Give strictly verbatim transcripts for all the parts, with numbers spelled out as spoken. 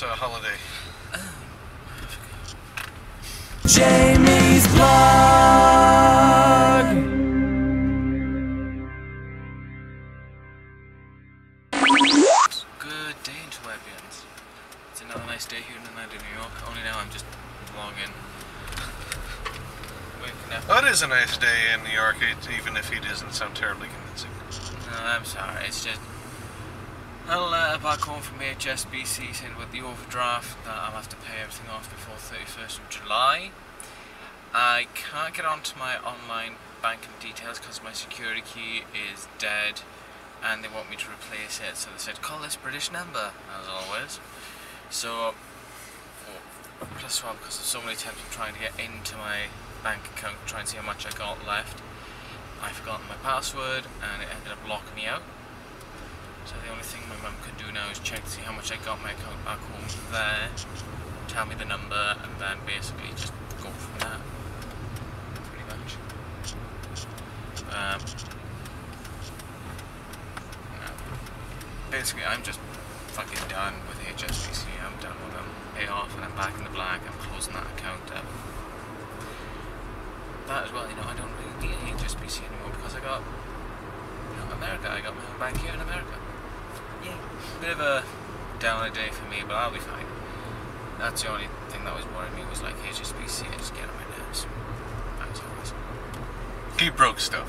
it's a holiday. Oh. Jamie's Blog! Good day, Interwebians. It's another nice day here tonight in New York, only now I'm just vlogging. Well, it is a nice day in New York, even if it doesn't sound terribly convincing. No, I'm sorry, it's just... I had a letter back home from H S B C saying with the overdraft that I'll have to pay everything off before thirty-first of July. I can't get onto my online banking details because my security key is dead and they want me to replace it, so they said call this British number, as always. So, oh, plus well, because there's so many attempts of trying to get into my bank account, try and see how much I got left. I forgot my password and it ended up locking me out. So the only thing my mum can do now is check to see how much I got my account back home there, tell me the number, and then basically just go from that. Pretty much. Um, no. Basically I'm just fucking done with H S B C, I'm done with them. Pay off and I'm back in the black, I'm closing that account up. That as well, you know, I don't really need H S B C anymore because I got, you know, America, I got my own bank here in America. Yeah. Bit of a downer day for me, but I'll be fine. That's the only thing that was worrying me was like H S B C, I just get on my nerves. That was always. He broke stuff.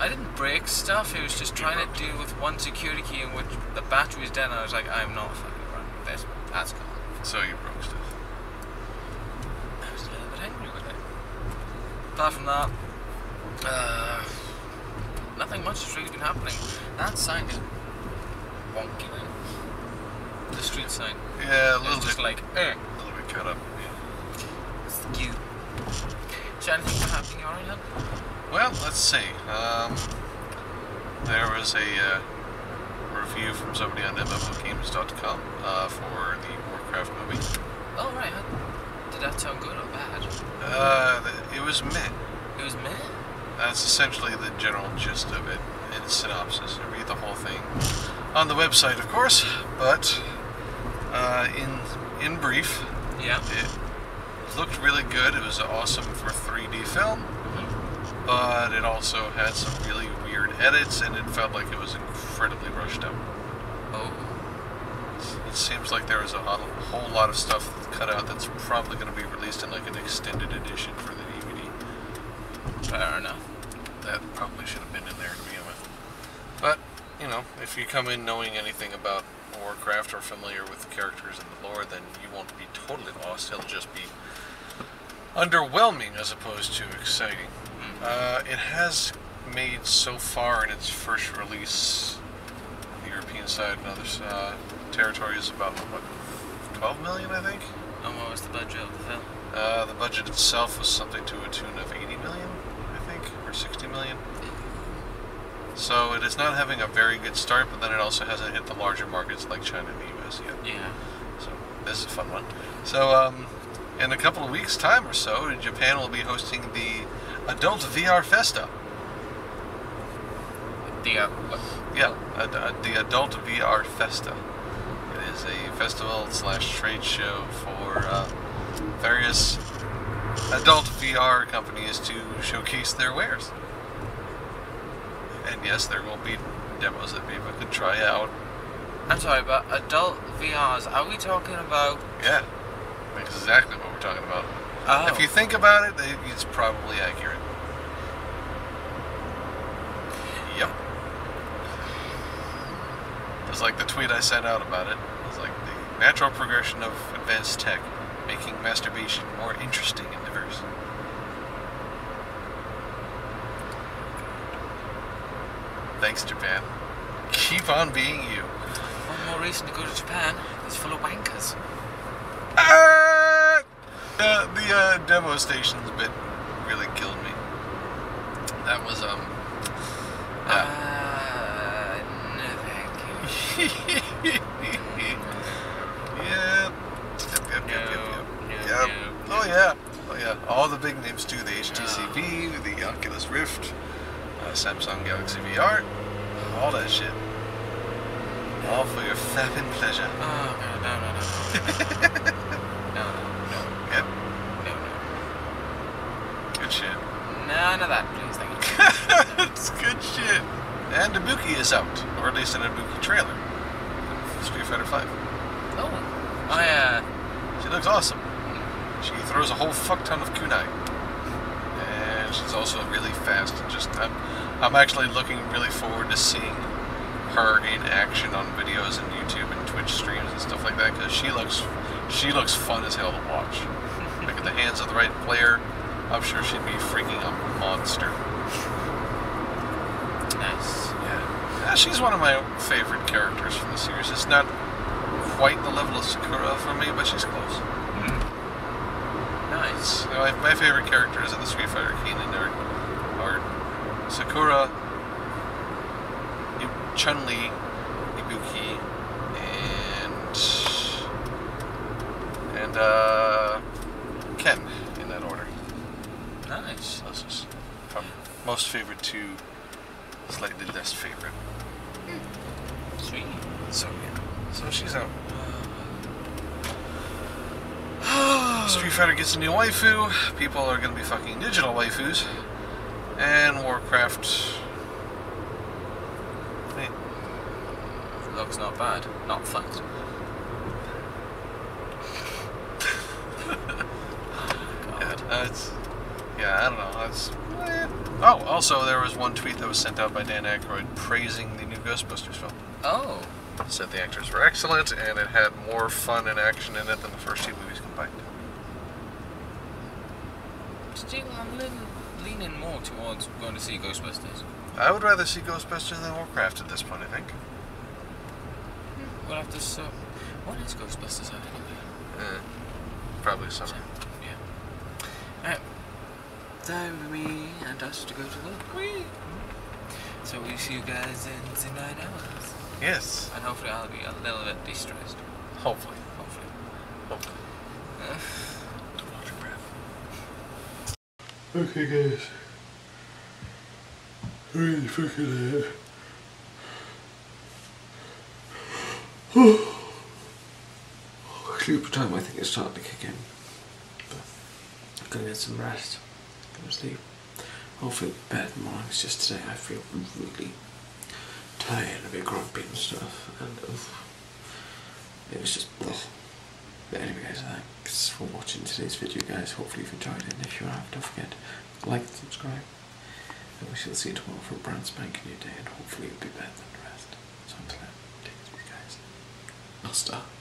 I didn't break stuff, it was just trying to deal with one security key in which the battery was dead and I was like, I'm not fucking running with this. That's gone. So you broke stuff. I was a little bit angry with it. Apart from that, uh, nothing much has really been happening. That sign is wonky then. The street sign. Yeah, a little it's bit. Just like, eh. A little bit cut up. Yeah. It's cute. Is there anything happening in Ireland? Well, let's see. Um, there was a uh, review from somebody on M M O Games dot com uh, for the Warcraft movie. Oh, right. Did that sound good or bad? Uh, it was meh. It was meh? That's essentially the general gist of it in a synopsis. I read the whole thing on the website, of course, but uh, in in brief, yeah, it looked really good. It was awesome for three D film, mm-hmm. but it also had some really weird edits, and it felt like it was incredibly rushed out. Oh. It seems like there is a whole lot of stuff cut out that's probably going to be released in like an extended edition for the D V D. Fair enough. That probably should have been in there to begin with. But, you know, if you come in knowing anything about Warcraft or familiar with the characters and the lore, then you won't be totally lost. It'll just be underwhelming as opposed to exciting. Mm-hmm. Uh, it has made so far in its first release, the European side and other side, territory is about, what, twelve million, I think? And what was the budget of the film? Uh, the budget itself was something to a tune of eighty million, I think, or sixty million. So it is not having a very good start, but then it also hasn't hit the larger markets like China and the U S yet. Yeah. So this is a fun one. So um, in a couple of weeks' time or so, Japan will be hosting the Adult V R Festa. The, uh, yeah, ad ad the Adult V R Festa. It is a festival slash trade show for uh, various adult V R companies to showcase their wares. And yes, there will be demos that people can try out. I'm sorry, but adult V Rs, are we talking about... Yeah, exactly what we're talking about. Oh. If you think about it, it's probably accurate. Yep. It's like the tweet I sent out about it. It's like the natural progression of advanced tech, making masturbation more interesting and diverse. Thanks, Japan. Keep on being you. One more reason to go to Japan. It's full of wankers. Ah! Uh, the uh, demo stations bit really killed me. That was um. Uh, uh, yeah. Yep, yep, yep, yep, yep. No, yep. No, no. Oh yeah, oh yeah. All the big names too. The H T C Vive, oh. the Oculus Rift, uh, Samsung Galaxy V R, all that shit. All for your fapping pleasure. Oh, no, no, no, no, no. No, no, no. Yep. No, no. Good shit. None of that, please, thank you. It's good shit. And Dabuki is out, or at least an Dabuki trailer. Street Fighter five. Oh. Oh, yeah. She looks awesome. She throws a whole fuck ton of kunai. And she's also really fast and just... I'm, I'm actually looking really forward to seeing her in action on videos and YouTube and Twitch streams and stuff like that, because she looks she looks fun as hell to watch. Like, in the hands of the right player, I'm sure she'd be freaking a monster. Nice. Yeah. Yeah, she's one of my favorite characters from the series. It's not quite the level of Sakura for me, but she's close. Mm-hmm. Nice. So I, my favorite characters in the Street Fighter canon are Sakura, Chun-Li, Ibuki, and and uh, Ken, in that order. Nice. This is from most favorite to slightly less favorite. Mm. Sweet. So yeah. So she's out. Street Fighter gets a new waifu. People are gonna be fucking digital waifus, and Warcraft. Looks not bad, not fucked. Oh, God. Yeah, uh, it's, yeah, I don't know. It's, eh. Oh, also there was one tweet that was sent out by Dan Aykroyd praising the new Ghostbusters film. Oh. It said the actors were excellent and it had more fun and action in it than the first two movies combined. Still, I'm leaning, leaning more towards going to see Ghostbusters. I would rather see Ghostbusters than Warcraft at this point, I think. We'll have to sub. What is Ghostbusters at anyway? Uh, probably summer. Yeah. Alright. Time for me and us to go to work. Whee! So we see you guys in, in nine hours. Yes. And hopefully I'll be a little bit de-stressed. Hopefully. Hopefully. Hopefully. Uh. Don't hold your breath. Okay, guys. Who the fuck is that? Oh, super time, I think it's starting to kick in. But I'm going to get some rest. I'm going to sleep. Hopefully the bed in the morning. It's just today I feel really tired and a bit grumpy and stuff. And uh, it was just... Ugh. But anyway guys, thanks for watching today's video guys. Hopefully you've enjoyed it. And if you have, don't forget to like and subscribe. And we shall see you tomorrow for a brand spanking new day. And hopefully it'll be better than the rest. So until then. Stop.